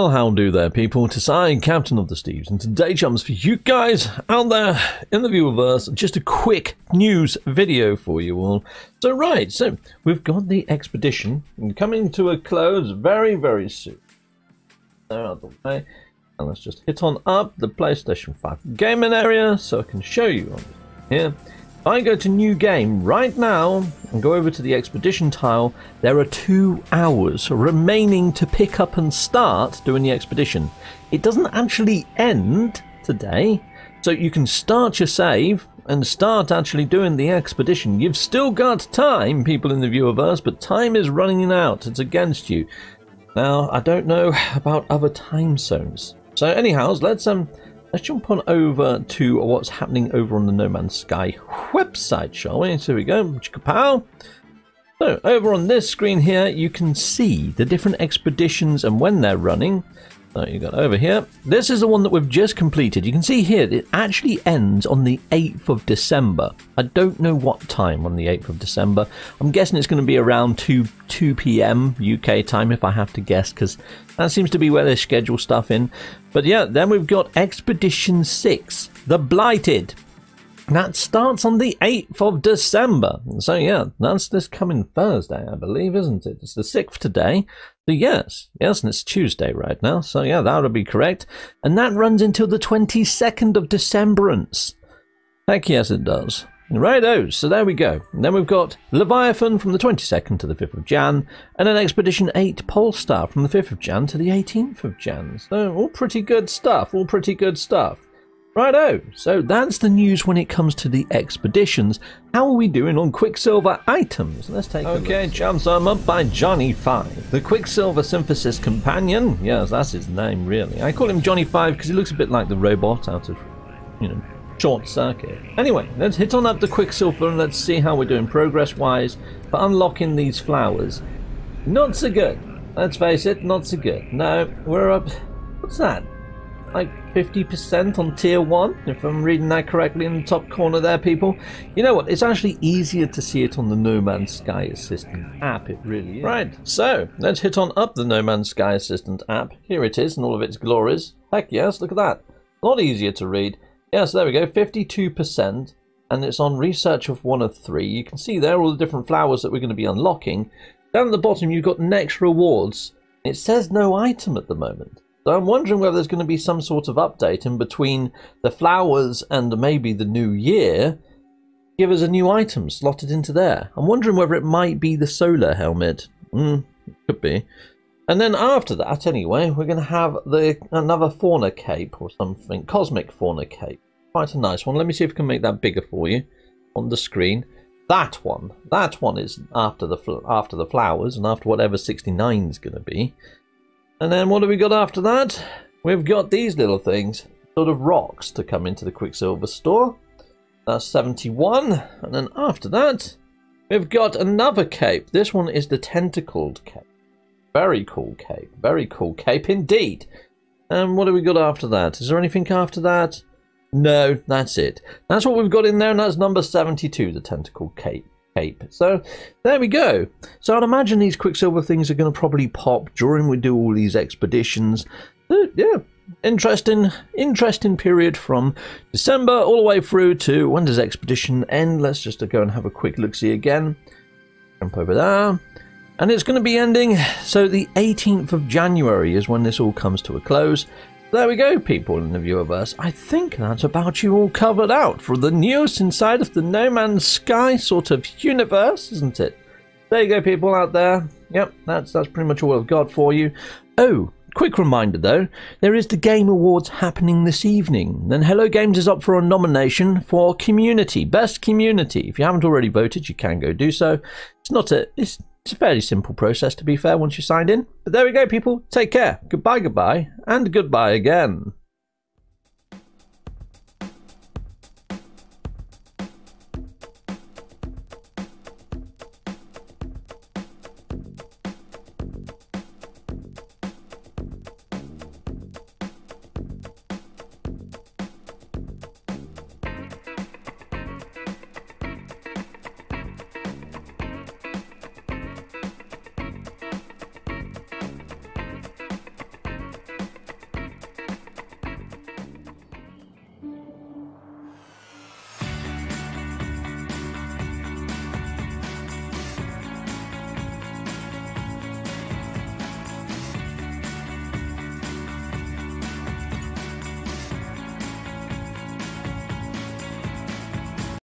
Well, how do there, people? Tisai, Captain of the Steves, and today comes for you guys out there in the viewerverse, just a quick news video for you all. So right, so we've got the expedition coming to a close very, very soon. They're out of the way, and let's just hit on up the PlayStation 5 gaming area so I can show you on here. If I go to new game right now and go over to the expedition tile, there are 2 hours remaining to pick up and start doing the expedition. It doesn't actually end today, so you can start your save and start actually doing the expedition. You've still got time, people in the viewerverse, but time is running out. It's against you. Now, I don't know about other time zones. So anyhow, let's jump on over to what's happening over on the No Man's Sky website, shall we? So here we go. Kapow. So over on this screen here, you can see the different expeditions and when they're running. So you got over here. This is the one that we've just completed. You can see here, it actually ends on the 8th of December. I don't know what time on the 8th of December. I'm guessing it's going to be around 2 p.m. UK time, if I have to guess, because that seems to be where they schedule stuff in. But yeah, then we've got Expedition 6, The Blighted. That starts on the 8th of December. So yeah, that's this coming Thursday, I believe, isn't it? It's the 6th today. So yes, and it's Tuesday right now. So yeah, that would be correct. And that runs until the 22nd of Decemberance. Heck yes, it does. Righto, so there we go. And then we've got Leviathan from the 22nd to the 5th of Jan, and then Expedition 8 Polestar from the 5th of Jan to the 18th of Jan. So all pretty good stuff, all pretty good stuff. Righto, so that's the news when it comes to the expeditions. How are we doing on Quicksilver items? Let's take a look. Okay, chums, I'm up by Johnny 5, the Quicksilver Synthesis Companion. Yes, that's his name, really. I call him Johnny 5 because he looks a bit like the robot out of, you know, Short Circuit. Anyway, let's hit on up the Quicksilver and let's see how we're doing progress-wise for unlocking these flowers. Not so good. Let's face it, not so good. No, we're up... What's that? Like 50% on tier 1, if I'm reading that correctly in the top corner there, people. You know what, it's actually easier to see it on the No Man's Sky Assistant app, it really is. Right, so let's hit on up the No Man's Sky Assistant app. Here it is in all of its glories. Heck yes, look at that. A lot easier to read. Yes, there we go, 52%, and it's on research of 1 of 3. You can see there all the different flowers that we're going to be unlocking. Down at the bottom, you've got next rewards. It says no item at the moment. So I'm wondering whether there's going to be some sort of update in between the flowers and maybe the new year. Give us a new item slotted into there. I'm wondering whether it might be the solar helmet. Could be. And then after that, anyway, we're going to have another fauna cape or something. Cosmic fauna cape. Quite a nice one. Let me see if I can make that bigger for you on the screen. That one is after the flowers and after whatever 69 is going to be. And then what do we got after that? We've got these little things, sort of rocks, to come into the Quicksilver store. That's 71. And then after that, we've got another cape. This one is the tentacled cape. Very cool cape. Very cool cape indeed. And what do we got after that? Is there anything after that? No, that's it. That's what we've got in there, and that's number 72, the tentacled cape. So there we go. So I'd imagine these Quicksilver things are going to probably pop during we do all these expeditions. Yeah, interesting period from December all the way through to when does expedition end. Let's just go and have a quick look see again. Jump over there, and it's going to be ending. So the 18th of January is when this all comes to a close. There we go, people in the viewerverse. I think that's about you all covered out for the news inside of the No Man's Sky sort of universe, isn't it? There you go, people out there. Yep, that's pretty much all I've got for you. Oh, quick reminder though, there is the Game Awards happening this evening. And Hello Games is up for a nomination for Community, Best Community. If you haven't already voted, you can go do so. It's a fairly simple process, to be fair, once you signed in. But there we go, people. Take care. Goodbye, goodbye, and goodbye again.